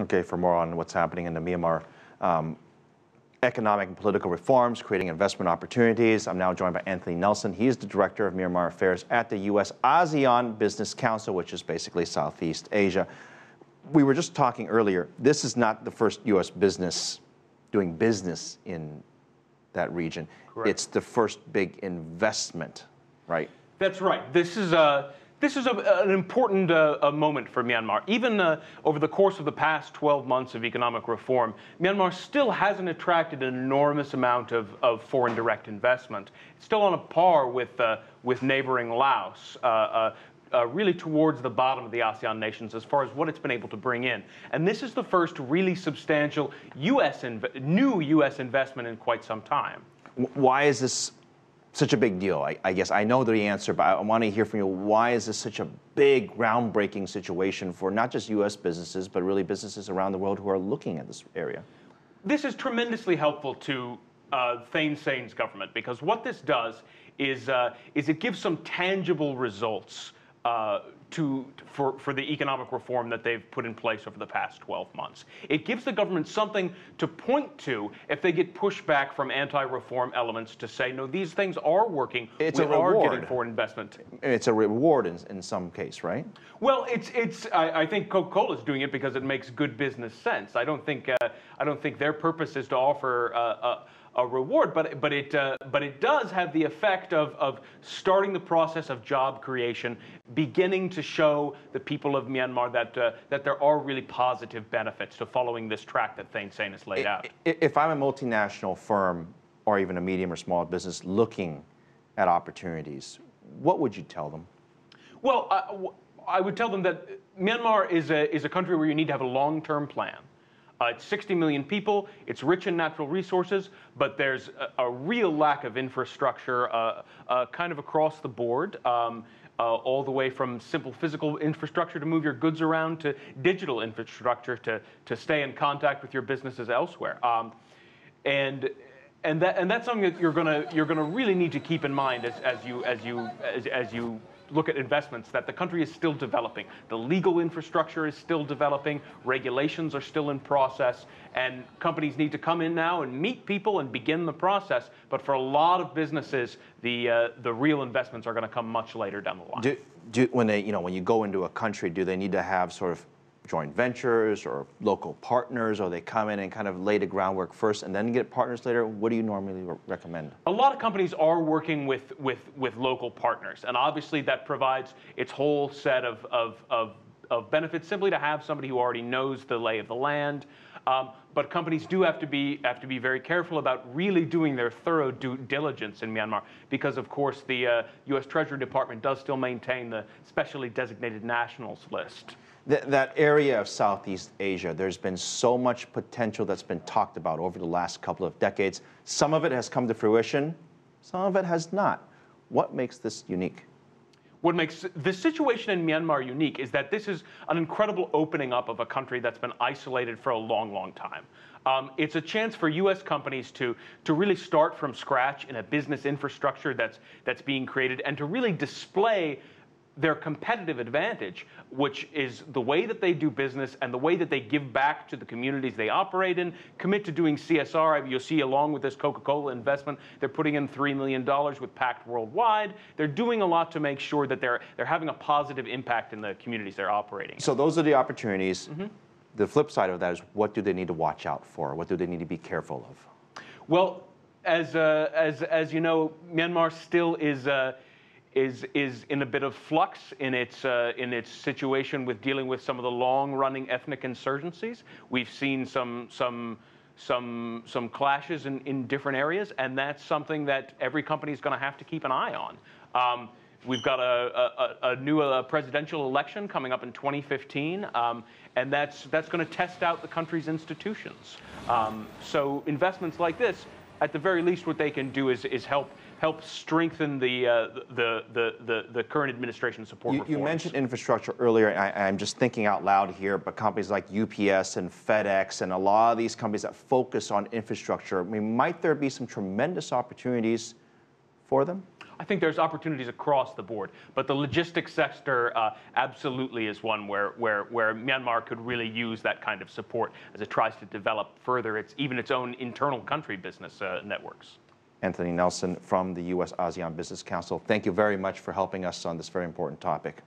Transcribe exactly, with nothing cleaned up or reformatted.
Okay, for more on what's happening in the Myanmar um, economic and political reforms, creating investment opportunities. I'm now joined by Anthony Nelson. He is the Director of Myanmar Affairs at the U S-ASEAN Business Council, which is basically Southeast Asia. We were just talking earlier, this is not the first U S business doing business in that region. Correct. It's the first big investment, right? That's right. This is a... This is a, an important uh, a moment for Myanmar. Even uh, over the course of the past twelve months of economic reform, Myanmar still hasn't attracted an enormous amount of, of foreign direct investment. It's still on a par with, uh, with neighboring Laos, uh, uh, uh, really towards the bottom of the ASEAN nations as far as what it's been able to bring in. And this is the first really substantial U S new U S investment in quite some time. Why is this such a big deal? I, I guess I know the answer, but I want to hear from you. Why is this such a big, groundbreaking situation for not just U S businesses, but really businesses around the world who are looking at this area? This is tremendously helpful to uh, Thein Sein's government, because what this does is, uh, is it gives some tangible results uh, to, for, for the economic reform that they've put in place over the past twelve months. It gives the government something to point to if they get pushback from anti-reform elements to say, no, these things are working. It's we a are reward. Getting foreign investment. It's a reward in, in some case, right? Well, it's, it's, I, I think Coca-Cola is doing it because it makes good business sense. I don't think, uh, I don't think their purpose is to offer uh, a, a reward, but, but, it, uh, but it does have the effect of, of starting the process of job creation, beginning to show the people of Myanmar that uh, that there are really positive benefits to following this track that Thein Sein has laid out. If I'm a multinational firm or even a medium or small business looking at opportunities, what would you tell them? Well, I, I would tell them that Myanmar is a, is a country where you need to have a long-term plan. Uh, it's sixty million people, it's rich in natural resources, but there's a, a real lack of infrastructure uh, uh, kind of across the board. Um, Uh, all the way from simple physical infrastructure to move your goods around to digital infrastructure to, to stay in contact with your businesses elsewhere. Um, and, and, that, and that's something that you're gonna, you're gonna really need to keep in mind as, as, you, as, you, as, as you look at investments, that the country is still developing. The legal infrastructure is still developing. Regulations are still in process. And companies need to come in now and meet people and begin the process. But for a lot of businesses, the uh, the real investments are going to come much later down the line. Do, do when they you know when you go into a country, do they need to have sort of joint ventures or local partners, or they come in and kind of lay the groundwork first and then get partners later? What do you normally re recommend? A lot of companies are working with with with local partners, and obviously that provides its whole set of of of, of benefits simply to have somebody who already knows the lay of the land. Um, but companies do have to be have to be very careful about really doing their thorough due diligence in Myanmar, because of course the uh, U S Treasury Department does still maintain the specially designated nationals list. Th that area of Southeast Asia, there's been so much potential that's been talked about over the last couple of decades. Some of it has come to fruition, some of it has not. What makes this unique? What makes the situation in Myanmar unique is that this is an incredible opening up of a country that's been isolated for a long, long time. Um, it's a chance for U S companies to, to really start from scratch in a business infrastructure that's, that's being created, and to really display their competitive advantage, which is the way that they do business and the way that they give back to the communities they operate in, commit to doing C S R. You'll see along with this Coca-Cola investment, they're putting in three million dollars with Pact Worldwide. They're doing a lot to make sure that they're, they're having a positive impact in the communities they're operating in. So those are the opportunities. Mm-hmm. The flip side of that is, what do they need to watch out for? What do they need to be careful of? Well, as, uh, as, as you know, Myanmar still is... Uh, Is, is in a bit of flux in its, uh, in its situation with dealing with some of the long-running ethnic insurgencies. We've seen some, some, some, some clashes in, in different areas, and that's something that every company is going to have to keep an eye on. Um, we've got a, a, a new uh, presidential election coming up in twenty fifteen, um, and that's, that's going to test out the country's institutions. Um, so investments like this, at the very least, what they can do is, is help help strengthen the, uh, the, the, the, the current administration support you, reforms. You mentioned infrastructure earlier, and I, I'm just thinking out loud here, but companies like U P S and FedEx and a lot of these companies that focus on infrastructure, I mean, might there be some tremendous opportunities for them? I think there's opportunities across the board, but the logistics sector uh, absolutely is one where, where, where Myanmar could really use that kind of support as it tries to develop further its, even its own internal country business uh, networks. Anthony Nelson from the U S-ASEAN Business Council, thank you very much for helping us on this very important topic.